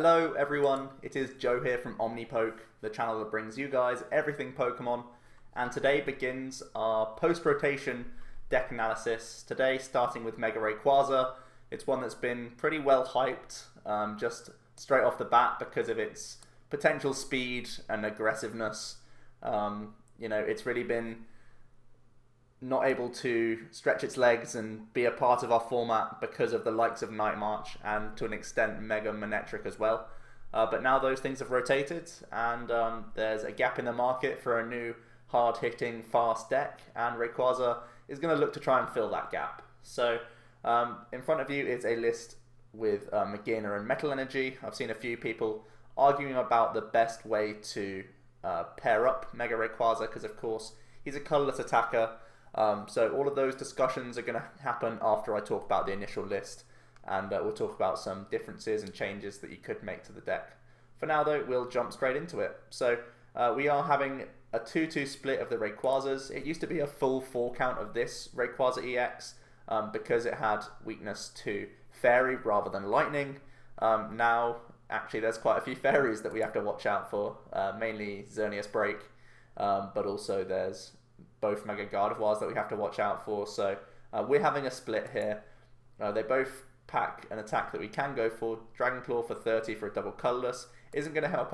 Hello everyone, it is Joe here from Omnipoke, the channel that brings you guys everything Pokemon, and today begins our post-rotation deck analysis. Today starting with Mega Rayquaza. It's one that's been pretty well hyped just straight off the bat because of its potential speed and aggressiveness. You know, it's really been not able to stretch its legs and be a part of our format because of the likes of Night March and to an extent Mega Manectric as well. But now those things have rotated and there's a gap in the market for a new hard-hitting, fast deck, and Rayquaza is going to look to try and fill that gap. So in front of you is a list with Magearna and Metal Energy. I've seen a few people arguing about the best way to pair up Mega Rayquaza because of course he's a colourless attacker. So all of those discussions are going to happen after I talk about the initial list, and we'll talk about some differences and changes that you could make to the deck. For now though, we'll jump straight into it. So we are having a 2-2 split of the Rayquazas. It used to be a full 4 count of this Rayquaza EX because it had weakness to Fairy rather than Lightning. Now actually there's quite a few Fairies that we have to watch out for, mainly Xerneas Break, but also there's both Mega Gardevoirs that we have to watch out for, so we're having a split here. They both pack an attack that we can go for. Dragon Claw for 30 for a double colourless isn't going to help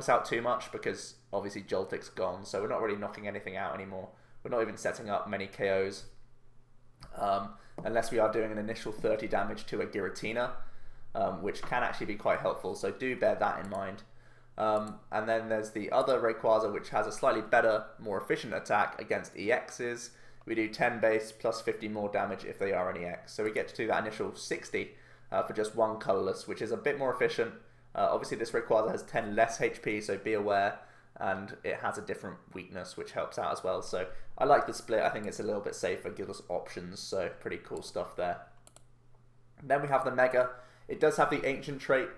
us out too much because obviously Joltik's gone, so we're not really knocking anything out anymore. We're not even setting up many KOs unless we are doing an initial 30 damage to a Giratina, which can actually be quite helpful, so do bear that in mind. And then there's the other Rayquaza, which has a slightly better, more efficient attack against EXs. We do 10 base plus 50 more damage if they are an EX. So we get to do that initial 60 for just one colourless, which is a bit more efficient. Obviously this Rayquaza has 10 less HP, so be aware, and it has a different weakness which helps out as well. So I like the split. I think it's a little bit safer, gives us options, so pretty cool stuff there. And then we have the Mega. It does have the ancient trait,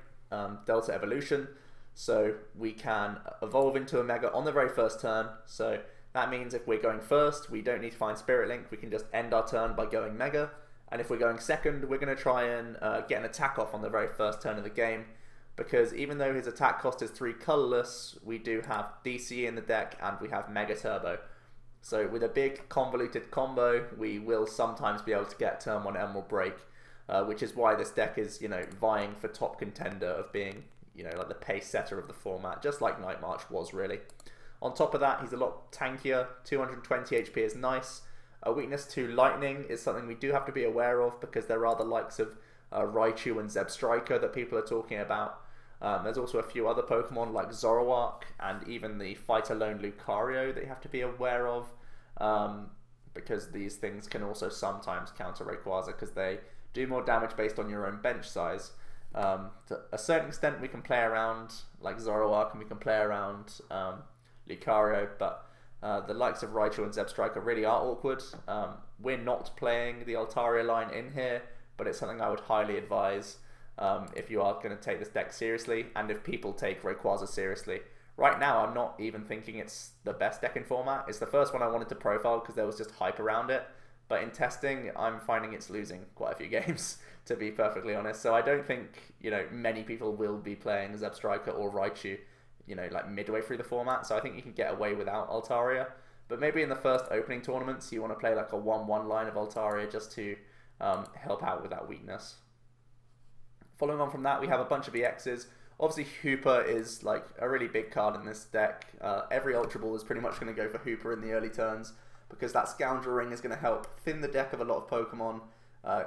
Delta Evolution. So we can evolve into a Mega on the very first turn, so that means if we're going first we don't need to find Spirit Link, we can just end our turn by going Mega, and if we're going second we're going to try and get an attack off on the very first turn of the game, because even though his attack cost is 3 colourless, we do have DCE in the deck and we have Mega Turbo. So with a big convoluted combo we will sometimes be able to get turn 1 Emerald Break, which is why this deck is, you know, vying for top contender of being, you know, like the pace setter of the format, just like Night March was really. On top of that, he's a lot tankier. 220 HP is nice. A weakness to Lightning is something we do have to be aware of because there are the likes of Raichu and Zebstrika that people are talking about. There's also a few other Pokemon like Zoroark and even the Fight Alone Lucario that you have to be aware of, because these things can also sometimes counter Rayquaza because they do more damage based on your own bench size. To a certain extent we can play around like Zoroark and we can play around Lucario, but the likes of Raichu and Zebstrika really are awkward. We're not playing the Altaria line in here, but it's something I would highly advise if you are going to take this deck seriously, and if people take Rayquaza seriously. Right now I'm not even thinking it's the best deck in format. It's the first one I wanted to profile because there was just hype around it, but in testing I'm finding it's losing quite a few games to be perfectly honest. So I don't think, you know, many people will be playing Zebstrika or Raichu, you know, like midway through the format, so I think you can get away without Altaria. But maybe in the first opening tournaments you want to play like a 1-1 line of Altaria just to help out with that weakness. Following on from that we have a bunch of EXs. Obviously Hoopa is like a really big card in this deck. Every Ultra Ball is pretty much going to go for Hoopa in the early turns because that Scoundrel Ring is going to help thin the deck of a lot of Pokemon.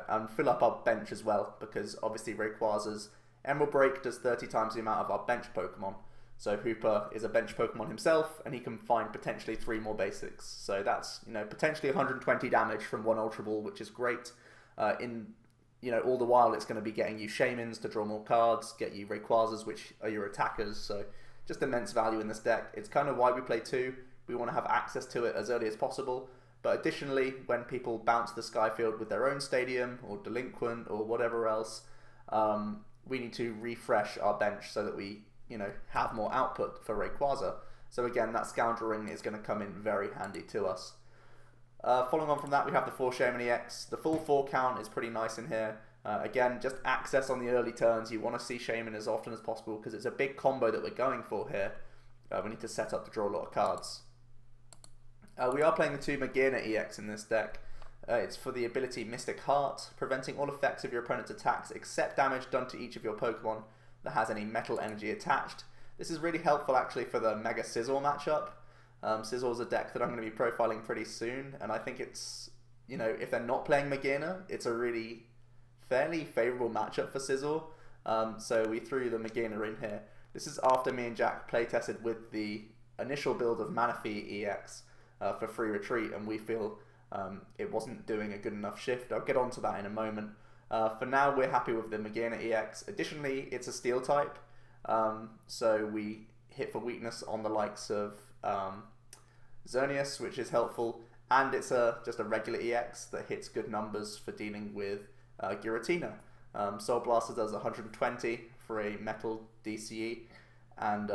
And fill up our bench as well, because obviously Rayquaza's Emerald Break does 30 times the amount of our bench Pokemon. So Hoopa is a bench Pokemon himself, and he can find potentially 3 more basics. So that's, you know, potentially 120 damage from 1 Ultra Ball, which is great. You know, all the while it's going to be getting you Shaymins to draw more cards, get you Rayquazas, which are your attackers. So just immense value in this deck. It's kind of why we play 2. We want to have access to it as early as possible. But additionally, when people bounce the Sky Field with their own stadium or Delinquent or whatever else, we need to refresh our bench so that we, you know, have more output for Rayquaza. So again, that Scoundrel Ring is going to come in very handy to us. Following on from that, we have the 4 Shaymin EX. The full 4 count is pretty nice in here. Again, just access on the early turns. You want to see Shaymin as often as possible because it's a big combo that we're going for here. We need to set up to draw a lot of cards. We are playing the 2 Magearna EX in this deck. It's for the ability Mystic Heart, preventing all effects of your opponent's attacks except damage done to each of your Pokemon that has any metal energy attached. This is really helpful actually for the Mega Scizor matchup. Scizzor's a deck that I'm going to be profiling pretty soon, and I think it's, you know, if they're not playing Magearna, it's a really fairly favourable matchup for Scizor. So we threw the Magearna in here. This is after me and Jack playtested with the initial build of Manaphy EX for free retreat, and we feel it wasn't doing a good enough shift. I'll get onto that in a moment. For now, we're happy with the Magearna EX. Additionally, it's a Steel type, so we hit for weakness on the likes of Xerneas, which is helpful, and it's just a regular EX that hits good numbers for dealing with Giratina. Soul Blaster does 120 for a metal DCE, and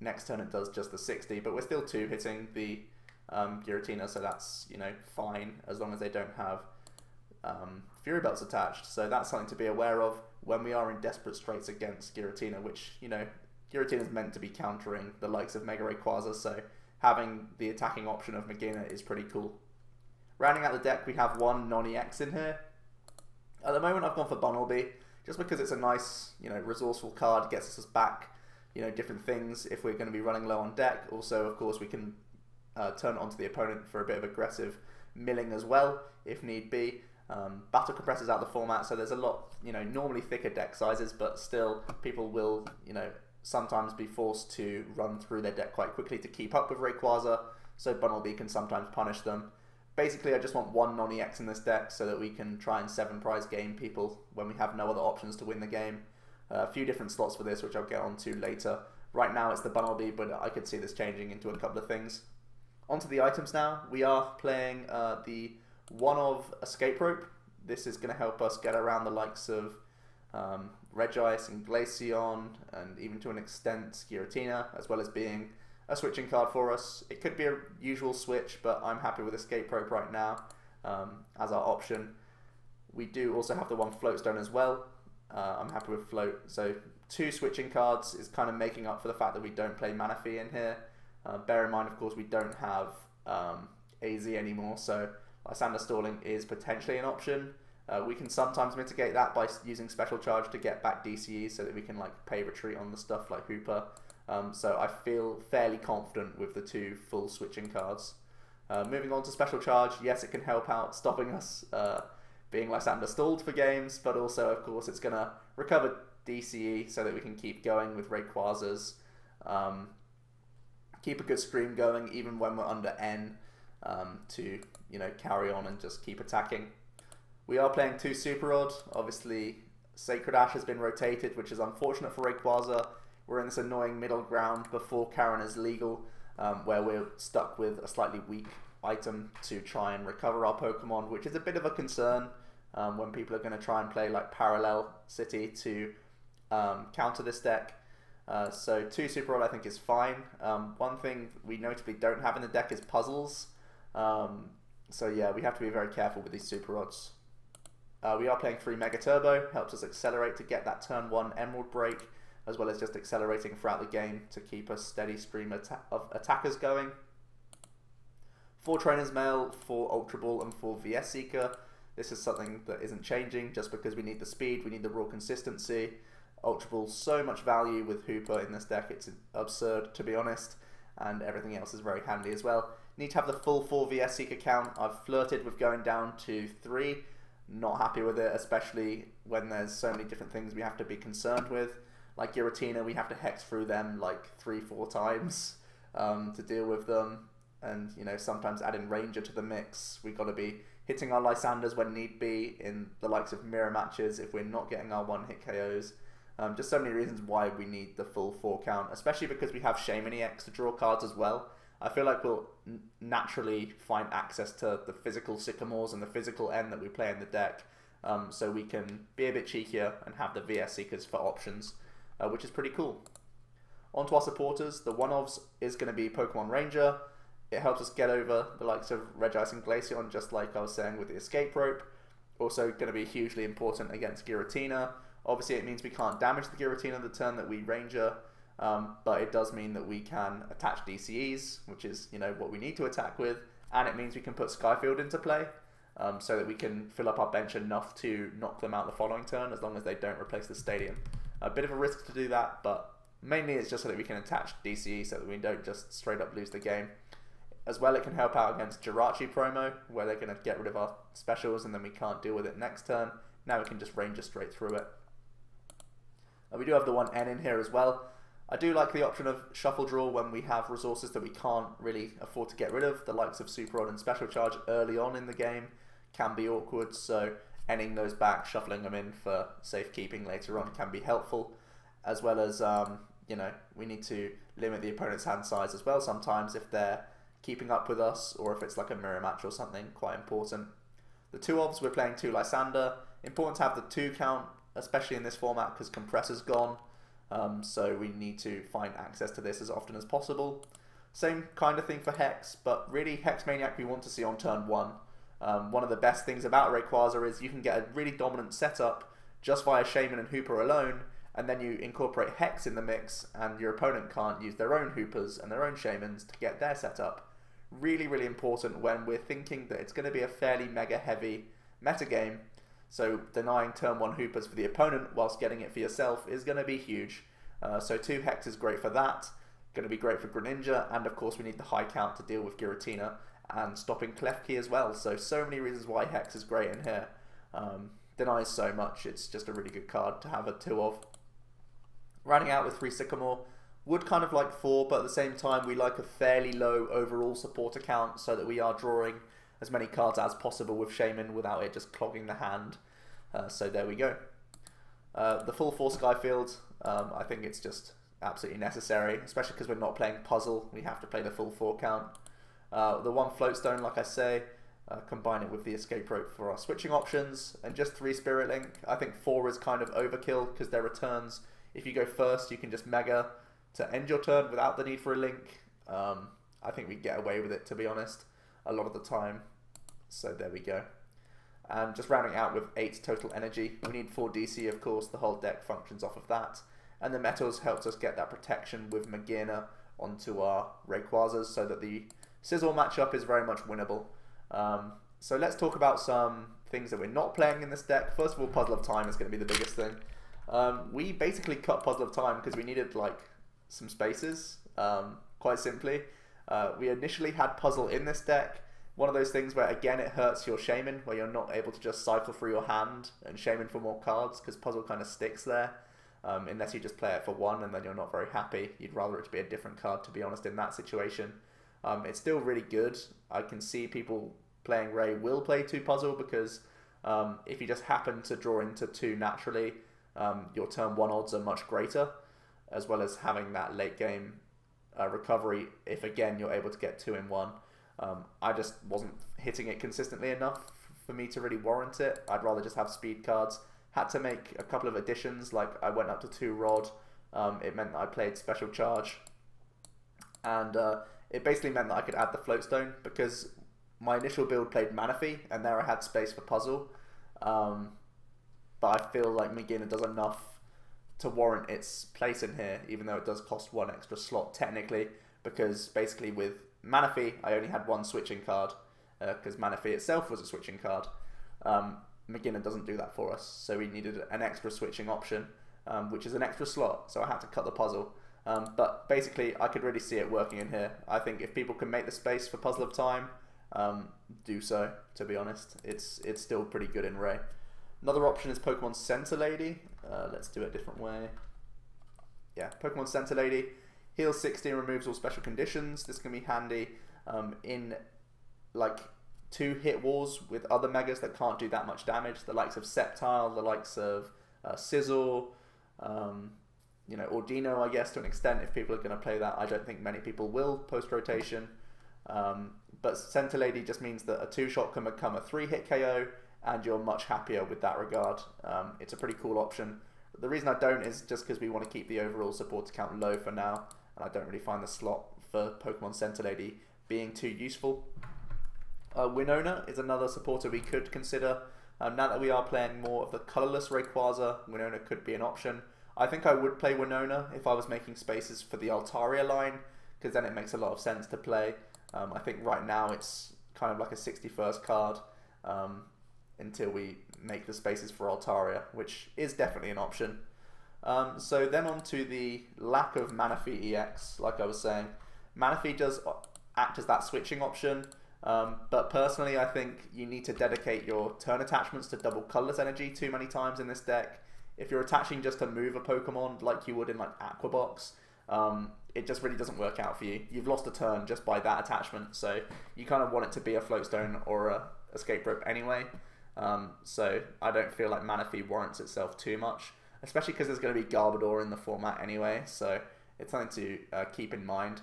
next turn it does just the 60, but we're still 2 hitting the Giratina, so that's, you know, fine as long as they don't have Fury Belts attached. So that's something to be aware of when we are in desperate straits against Giratina, which, you know, Giratina is meant to be countering the likes of Mega Rayquaza, so having the attacking option of Magearna is pretty cool. Rounding out the deck, we have one non-EX in here. At the moment, I've gone for Bunnelby, just because it's a nice, you know, resourceful card, gets us back, you know, different things if we're going to be running low on deck. Also, of course, we can turn it onto the opponent for a bit of aggressive milling as well, if need be. Battle Compressor's out of the format, so there's a lot, you know, normally thicker deck sizes, but still, people will, you know, sometimes be forced to run through their deck quite quickly to keep up with Rayquaza, so Bunnelby can sometimes punish them. Basically, I just want one non-EX in this deck so that we can try and 7-prize game people when we have no other options to win the game. A few different slots for this, which I'll get onto later. Right now it's the Bunnelby, but I could see this changing into a couple of things. Onto the items now. We are playing the one-of Escape Rope. This is going to help us get around the likes of Regice and Glaceon, and even to an extent Giratina, as well as being a switching card for us. It could be a usual switch, but I'm happy with Escape Rope right now as our option. We do also have the one Floatstone as well. I'm happy with Float. So 2 switching cards is kind of making up for the fact that we don't play Manaphy in here. Bear in mind, of course, we don't have AZ anymore, so Lysander stalling is potentially an option. We can sometimes mitigate that by using Special Charge to get back DCE so that we can like pay retreat on the stuff like Hoopa. So I feel fairly confident with the 2 full switching cards. Moving on to Special Charge, yes, it can help out stopping us being Lysander stalled for games, but also, of course, it's going to recover DCE so that we can keep going with Rayquaza's. Keep a good scream going even when we're under N to, you know, carry on and just keep attacking. We are playing 2 Super Rod. Obviously, Sacred Ash has been rotated, which is unfortunate for Rayquaza. We're in this annoying middle ground before Karen is legal, where we're stuck with a slightly weak item to try and recover our Pokemon, which is a bit of a concern when people are going to try and play like Parallel City to counter this deck. So 2 Super Rod I think is fine. One thing we notably don't have in the deck is puzzles. So yeah, we have to be very careful with these Super Rods. We are playing 3 Mega Turbo, helps us accelerate to get that turn 1 Emerald Break, as well as just accelerating throughout the game to keep a steady stream of attackers going. 4 Trainer's Mail, 4 Ultra Ball, and 4 VS Seeker. This is something that isn't changing just because we need the speed, we need the raw consistency. Ultra Ball, so much value with Hoopa in this deck, it's absurd to be honest, and everything else is very handy as well. Need to have the full 4 VS Seeker count. I've flirted with going down to 3, not happy with it, especially when there's so many different things we have to be concerned with. Like Giratina, we have to hex through them like 3-4 times to deal with them, and, you know, sometimes adding Ranger to the mix. We've got to be hitting our Lysanders when need be in the likes of mirror matches if we're not getting our 1-hit KOs. Just so many reasons why we need the full 4 count, especially because we have Shaymin EX to draw cards as well. I feel like we'll naturally find access to the physical Sycamores and the physical N that we play in the deck, so we can be a bit cheekier and have the VS Seekers for options, which is pretty cool. On to our supporters, the one-offs is going to be Pokemon Ranger. It helps us get over the likes of Regice and Glaceon, just like I was saying with the Escape Rope. Also going to be hugely important against Giratina. Obviously it means we can't damage the Giratina the turn that we Ranger, but it does mean that we can attach DCEs, which is, you know, what we need to attack with, and it means we can put Sky Field into play, so that we can fill up our bench enough to knock them out the following turn, as long as they don't replace the stadium. A bit of a risk to do that, but mainly it's just so that we can attach DCE so that we don't just straight up lose the game. As well, it can help out against Jirachi promo, where they're going to get rid of our specials and then we can't deal with it next turn. Now we can just Ranger straight through it. We do have the 1N in here as well. I do like the option of Shuffle Draw when we have resources that we can't really afford to get rid of. The likes of Super Rod and Special Charge early on in the game can be awkward, so ending those back, shuffling them in for safekeeping later on can be helpful. As well as, you know, we need to limit the opponent's hand size as well sometimes if they're keeping up with us, or if it's like a mirror match or something, quite important. The 2-ofs, we're playing 2 Lysander. Important to have the 2 count, especially in this format, because Compressor's gone, so we need to find access to this as often as possible. Same kind of thing for Hex, but really Hex Maniac we want to see on turn 1. One of the best things about Rayquaza is you can get a really dominant setup just via Shaymin and Hoopa alone, and then you incorporate Hex in the mix, and your opponent can't use their own Hoopas and their own Shaymins to get their setup. Really, really important when we're thinking that it's going to be a fairly mega heavy metagame. So denying turn 1 Hoopas for the opponent whilst getting it for yourself is going to be huge. So 2 Hex is great for that, going to be great for Greninja, and of course we need the high count to deal with Giratina and stopping Klefki as well. So many reasons why Hex is great in here. Denies so much, it's just a really good card to have a 2 of. Running out with 3 Sycamore. Would kind of like 4, but at the same time we like a fairly low overall support account so that we are drawing as many cards as possible with Shaymin without it just clogging the hand. So there we go. The full 4 Sky Field, I think it's just absolutely necessary, especially because we're not playing Puzzle, we have to play the full 4 count. The 1 Floatstone, like I say, combine it with the Escape Rope for our switching options, and just 3 Spirit Link. I think 4 is kind of overkill because their returns, if you go first you can just Mega to end your turn without the need for a link. I think we get away with it, to be honest, a lot of the time. So there we go. And just rounding out with 8 total energy. We need 4 DC, of course, the whole deck functions off of that. And the metals helps us get that protection with Magearna onto our Rayquazas so that the Sizzle matchup is very much winnable. So let's talk about some things that we're not playing in this deck. First of all, Puzzle of Time is going to be the biggest thing. We basically cut Puzzle of Time because we needed like some spaces, quite simply. We initially had Puzzle in this deck, one of those things where again it hurts your Shaymin, where you're not able to just cycle through your hand and Shaymin for more cards, because Puzzle kind of sticks there, unless you just play it for 1 and then you're not very happy. You'd rather it to be a different card, to be honest, in that situation. It's still really good. I can see people playing Ray will play 2 Puzzle, because if you just happen to draw into 2 naturally, your turn 1 odds are much greater, as well as having that late game recovery if again you're able to get 2 in 1. I just wasn't hitting it consistently enough for me to really warrant it. I'd rather just have speed cards. Had to make a couple of additions, like I went up to 2 Rod. It meant that I played Special Charge, and it basically meant that I could add the Floatstone, because my initial build played Manaphy and there I had space for Puzzle. But I feel like Magearna does enough to warrant its place in here, even though it does cost 1 extra slot technically, because basically with Manaphy I only had 1 switching card, because Manaphy itself was a switching card. Magearna doesn't do that for us, so we needed an extra switching option, which is an extra slot, so I had to cut the Puzzle. But basically I could really see it working in here. I think if people can make the space for Puzzle of Time, do so, to be honest. It's still pretty good in Ray. Another option is Pokemon Center Lady. Let's do it a different way. Yeah, Pokemon Center Lady. Heals 60 and removes all special conditions. This can be handy in like 2 hit wars with other Megas that can't do that much damage. The likes of Sceptile, the likes of Sizzle, you know, Ordino, I guess, to an extent, if people are going to play that. I don't think many people will post-rotation. But Center Lady just means that a 2-shot can become a 3-hit KO, and you're much happier with that regard. It's a pretty cool option. The reason I don't is just because we want to keep the overall support count low for now, and I don't really find the slot for Pokemon Center Lady being too useful. Winona is another supporter we could consider. Now that we are playing more of the colorless Rayquaza, Winona could be an option. I think I would play Winona if I was making spaces for the Altaria line, because then it makes a lot of sense to play. I think right now it's kind of like a 61st card until we make the spaces for Altaria, which is definitely an option. So then on to the lack of Manaphy EX, like I was saying. Manaphy does act as that switching option, but personally I think you need to dedicate your turn attachments to double colorless energy too many times in this deck. If you're attaching just to move a Pokemon like you would in like Aquabox, it just really doesn't work out for you. You've lost a turn just by that attachment, so you kind of want it to be a Floatstone or a Escape Rope anyway. So I don't feel like Manaphy warrants itself too much, especially because there's going to be Garbodor in the format anyway, so it's something to keep in mind.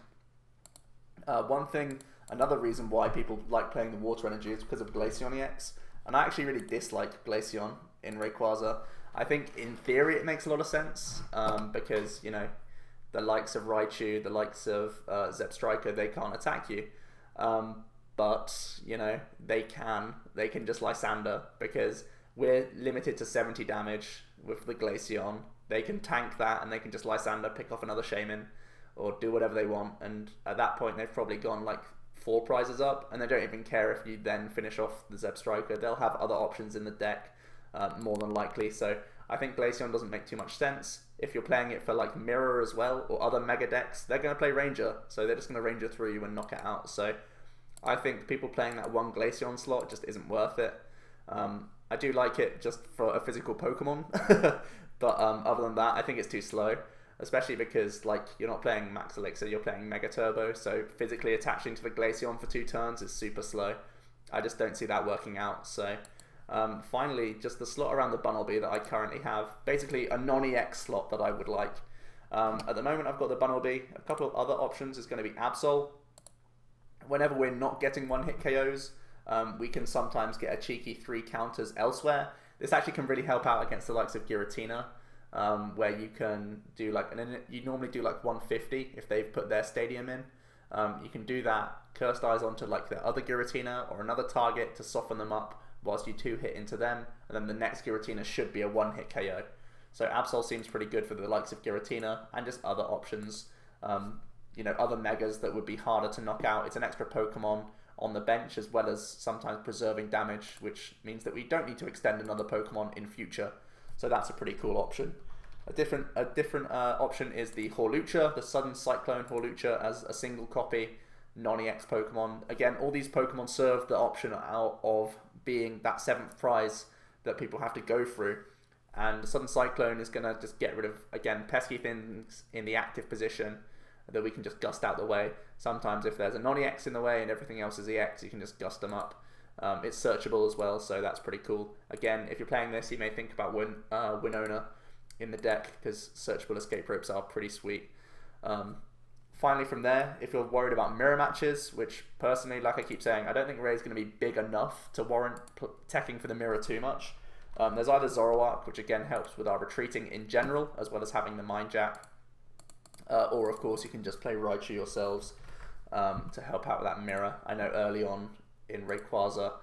Another reason why people like playing the Water Energy is because of Glaceon EX, and I actually really dislike Glaceon in Rayquaza. I think in theory it makes a lot of sense, because, you know, the likes of Raichu, the likes of Zebstrika, they can't attack you. But, you know, they can just Lysander, because we're limited to 70 damage with the Glaceon. They can tank that and they can just Lysander, pick off another Shaymin, or do whatever they want. And at that point they've probably gone like 4 prizes up, and they don't even care if you then finish off the Zebstrika. They'll have other options in the deck, more than likely. So I think Glaceon doesn't make too much sense. If you're playing it for like Mirror as well, or other mega decks, they're going to play Ranger, so they're just going to Ranger through you and knock it out. So I think people playing that one Glaceon slot just isn't worth it. I do like it just for a physical Pokemon, but other than that I think it's too slow, especially because like you're not playing Max Elixir, you're playing Mega Turbo, so physically attaching to the Glaceon for 2 turns is super slow. I just don't see that working out. So finally, just the slot around the Bunnelby that I currently have, basically a non-EX slot that I would like. At the moment I've got the Bunnelby. A couple of other options is going to be Absol. Whenever we're not getting 1-hit KOs, we can sometimes get a cheeky 3 counters elsewhere. This actually can really help out against the likes of Giratina, where you can do like, and you normally do like 150 if they've put their stadium in. You can do that, Cursed Eyes onto like the other Giratina or another target to soften them up, whilst you 2-hit into them, and then the next Giratina should be a 1-hit KO. So Absol seems pretty good for the likes of Giratina and just other options. You know, other Megas that would be harder to knock out. It's an extra Pokemon on the bench, as well as sometimes preserving damage, which means that we don't need to extend another Pokemon in future. So that's a pretty cool option. A different option is the Horlucha, the Sudden Cyclone Horlucha, as a single copy non-EX Pokemon. Again, all these Pokemon serve the option out of being that 7th prize that people have to go through, and Sudden Cyclone is going to just get rid of, again, pesky things in the active position that we can just gust out the way. Sometimes if there's a non-EX in the way and everything else is EX, you can just gust them up. It's searchable as well, so that's pretty cool. Again, if you're playing this, you may think about Winona in the deck, because searchable escape ropes are pretty sweet. Finally from there, if you're worried about mirror matches, which personally, like I keep saying, I don't think Ray's going to be big enough to warrant teching for the mirror too much. There's either Zoroark, which again helps with our retreating in general, as well as having the Mind Jack. Or of course you can just play Raichu yourselves to help out with that mirror. I know early on in Rayquaza,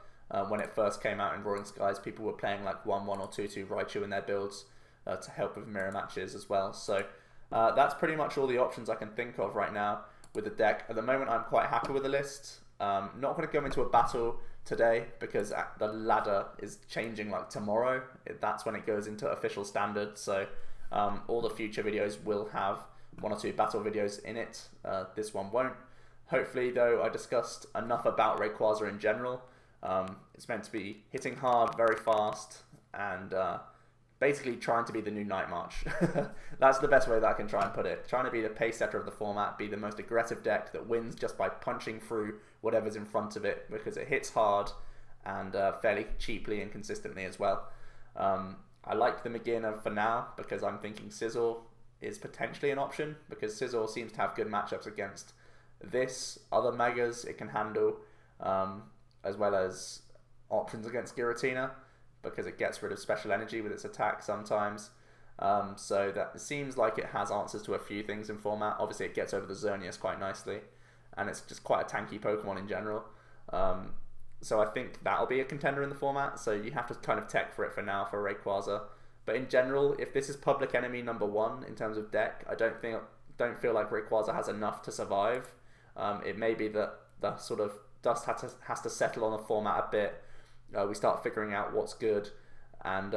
when it first came out in Roaring Skies, people were playing like 1-1 or 2-2 Raichu in their builds to help with mirror matches as well. So that's pretty much all the options I can think of right now with the deck. At the moment I'm quite happy with the list. Not going to go into a battle today because the ladder is changing like tomorrow. That's when it goes into official standard, so all the future videos will have 1 or 2 battle videos in it. This one won't. Hopefully though I discussed enough about Rayquaza in general. It's meant to be hitting hard, very fast, and basically trying to be the new Night March. That's the best way that I can try and put it. Trying to be the pace setter of the format, be the most aggressive deck that wins just by punching through whatever's in front of it, because it hits hard and fairly cheaply and consistently as well. I like the Magearna for now because I'm thinking Scizor is potentially an option, because Scizor seems to have good matchups against this, other Megas it can handle, as well as options against Giratina, because it gets rid of special energy with its attack sometimes. So that seems like it has answers to a few things in format. Obviously it gets over the Xerneas quite nicely, and it's just quite a tanky Pokemon in general. So I think that'll be a contender in the format, so you have to kind of tech for it for now for Rayquaza. But in general, if this is public enemy number one in terms of deck, I don't feel like Rayquaza has enough to survive. It may be that the sort of dust has to settle on the format a bit. We start figuring out what's good, and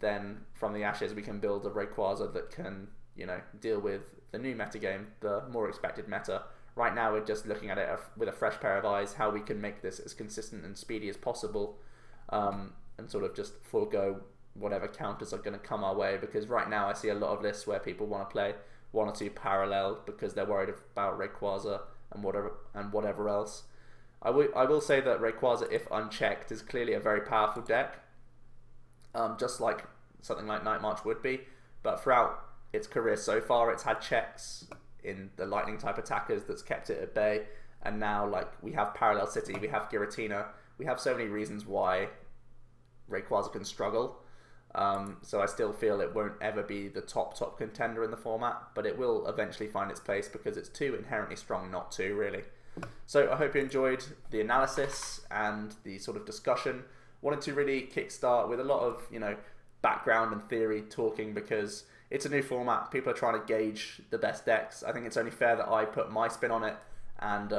then from the ashes we can build a Rayquaza that can, you know, deal with the new metagame, the more expected meta. Right now we're just looking at it with a fresh pair of eyes, how we can make this as consistent and speedy as possible, and sort of just forego whatever counters are going to come our way, because right now I see a lot of lists where people want to play one or two parallel because they're worried about Rayquaza and whatever else. I will say that Rayquaza, if unchecked, is clearly a very powerful deck, just like something like Night March would be, but throughout its career so far it's had checks in the lightning type attackers that's kept it at bay, and now like we have Parallel City, we have Giratina, we have so many reasons why Rayquaza can struggle. So I still feel it won't ever be the top contender in the format, but it will eventually find its place because it's too inherently strong not to, really. So I hope you enjoyed the analysis and the sort of discussion. Wanted to really kickstart with a lot of, you know, background and theory talking, because it's a new format. People are trying to gauge the best decks. I think it's only fair that I put my spin on it and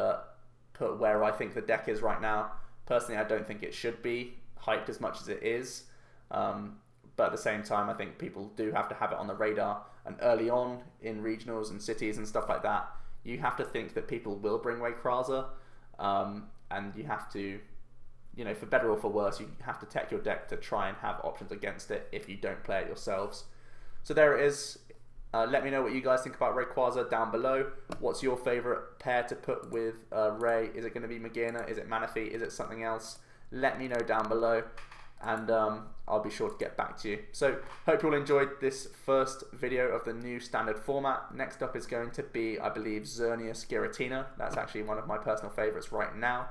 put where I think the deck is right now. Personally, I don't think it should be hyped as much as it is. But at the same time, I think people do have to have it on the radar. And early on in regionals and cities and stuff like that, you have to think that people will bring Rayquaza. And you have to, you know, for better or for worse, you have to tech your deck to try and have options against it if you don't play it yourselves. So there it is. Let me know what you guys think about Rayquaza down below. What's your favourite pair to put with Ray? Is it going to be Magearna? Is it Manaphy? Is it something else? Let me know down below. And I'll be sure to get back to you. So, hope you all enjoyed this first video of the new standard format. Next up is going to be, I believe, Xerneas Giratina. That's actually one of my personal favourites right now.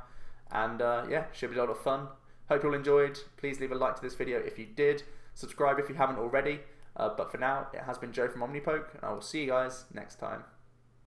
And yeah, should be a lot of fun. Hope you all enjoyed. Please leave a like to this video if you did. Subscribe if you haven't already. But for now, it has been Joe from Omnipoke, and I will see you guys next time.